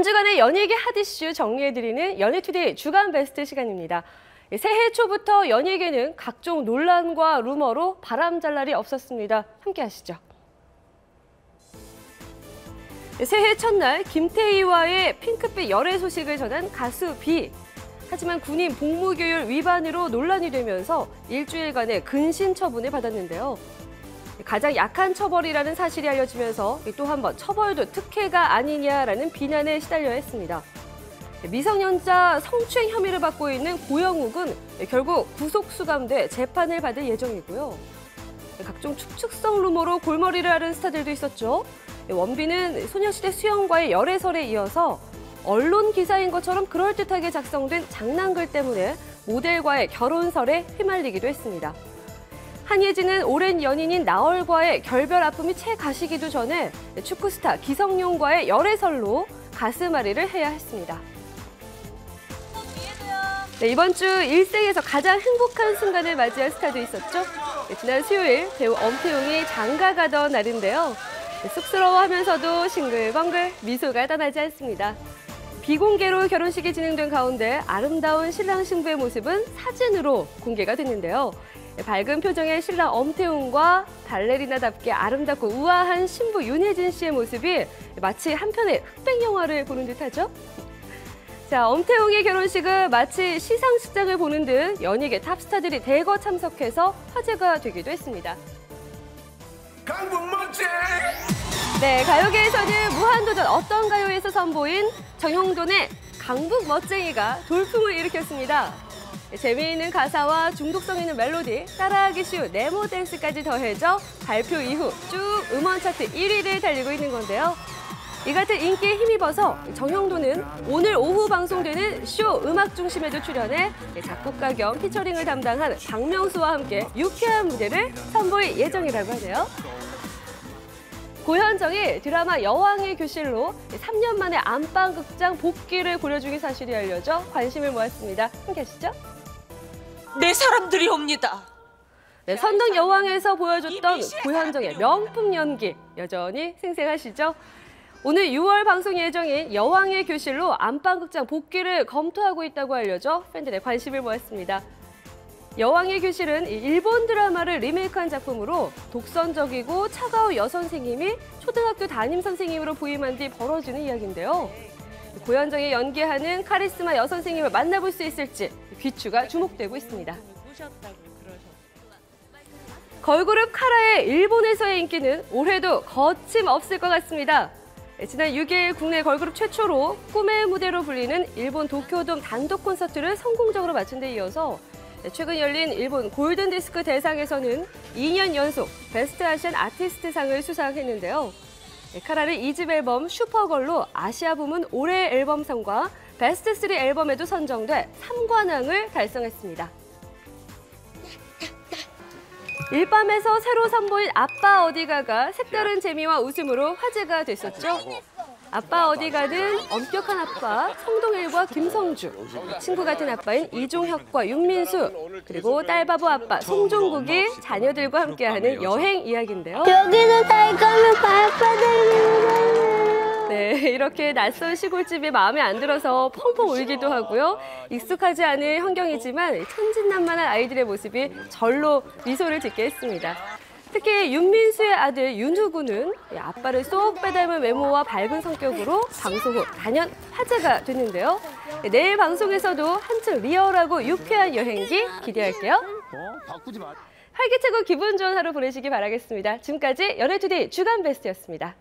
한 주간의 연예계 핫이슈 정리해드리는 연예투데이 주간 베스트 시간입니다. 새해 초부터 연예계는 각종 논란과 루머로 바람잘 날이 없었습니다. 함께 하시죠. 새해 첫날 김태희와의 핑크빛 열애 소식을 전한 가수 비. 하지만 군인 복무교율 위반으로 논란이 되면서 일주일간의 근신 처분을 받았는데요. 가장 약한 처벌이라는 사실이 알려지면서 또 한 번 처벌도 특혜가 아니냐라는 비난에 시달려야 했습니다. 미성년자 성추행 혐의를 받고 있는 고영욱은 결국 구속 수감돼 재판을 받을 예정이고요. 각종 축축성 루머로 골머리를 앓은 스타들도 있었죠. 원빈은 소녀시대 수영과의 열애설에 이어서 언론 기사인 것처럼 그럴듯하게 작성된 장난글 때문에 모델과의 결혼설에 휘말리기도 했습니다. 한예진은 오랜 연인인 나얼과의 결별 아픔이 채 가시기도 전에 축구스타 기성용과의 열애설로 가슴앓이를 해야 했습니다. 네, 이번 주 일생에서 가장 행복한 순간을 맞이한 스타도 있었죠. 네, 지난 수요일 배우 엄태웅이 장가가던 날인데요. 쑥스러워하면서도 싱글벙글 미소가 떠나지 않습니다. 비공개로 결혼식이 진행된 가운데 아름다운 신랑 신부의 모습은 사진으로 공개가 됐는데요. 밝은 표정의 신랑 엄태웅과 발레리나답게 아름답고 우아한 신부 윤혜진 씨의 모습이 마치 한 편의 흑백 영화를 보는 듯하죠. 자, 엄태웅의 결혼식은 마치 시상식장을 보는 듯 연예계 탑스타들이 대거 참석해서 화제가 되기도 했습니다. 강북 멋쟁이! 네, 가요계에서는 무한도전 어떤 가요에서 선보인 정형돈의 강북 멋쟁이가 돌풍을 일으켰습니다. 재미있는 가사와 중독성 있는 멜로디, 따라하기 쉬운 네모 댄스까지 더해져 발표 이후 쭉 음원 차트 1위를 달리고 있는 건데요. 이 같은 인기에 힘입어서 정형돈은 오늘 오후 방송되는 쇼 음악 중심에도 출연해 작곡가 겸 피처링을 담당한 박명수와 함께 유쾌한 무대를 선보일 예정이라고 하네요. 고현정이 드라마 여왕의 교실로 3년 만에 안방극장 복귀를 고려 중인 사실이 알려져 관심을 모았습니다. 함께 하시죠. 내 사람들이 옵니다. 네, 선덕 여왕에서 보여줬던 고현정의 명품 연기 여전히 생생하시죠? 오늘 6월 방송 예정인 여왕의 교실로 안방극장 복귀를 검토하고 있다고 알려져 팬들의 관심을 모았습니다. 여왕의 교실은 일본 드라마를 리메이크한 작품으로 독선적이고 차가운 여선생님이 초등학교 담임선생님으로 부임한 뒤 벌어지는 이야기인데요. 고현정이 연기하는 카리스마 여선생님을 만나볼 수 있을지 귀추가 주목되고 있습니다. 걸그룹 카라의 일본에서의 인기는 올해도 거침없을 것 같습니다. 지난 6일 국내 걸그룹 최초로 꿈의 무대로 불리는 일본 도쿄돔 단독 콘서트를 성공적으로 마친 데 이어서 최근 열린 일본 골든디스크 대상에서는 2년 연속 베스트 아시안 아티스트상을 수상했는데요. 카라는 2집 앨범 슈퍼걸로 아시아 부문 올해의 앨범상과 베스트 3 앨범에도 선정돼 3관왕을 달성했습니다. 일밤에서 새로 선보인 아빠 어디가가 색다른 재미와 웃음으로 화제가 됐었죠. 아빠 어디 가든 엄격한 아빠 성동일과 김성주, 친구 같은 아빠인 이종혁과 윤민수, 그리고 딸바보 아빠 송종국이 자녀들과 함께하는 여행 이야기인데요. 여기서 살 거면 바빠달래요. 네, 이렇게 낯선 시골집이 마음에 안 들어서 펑펑 울기도 하고요. 익숙하지 않은 환경이지만 천진난만한 아이들의 모습이 절로 미소를 짓게 했습니다. 특히 윤민수의 아들 윤후군은 아빠를 쏙 빼닮은 외모와 밝은 성격으로 방송 후 단연 화제가 됐는데요. 내일 방송에서도 한층 리얼하고 유쾌한 여행기 기대할게요. 활기차고 기분 좋은 하루 보내시기 바라겠습니다. 지금까지 연예투데이 주간 베스트였습니다.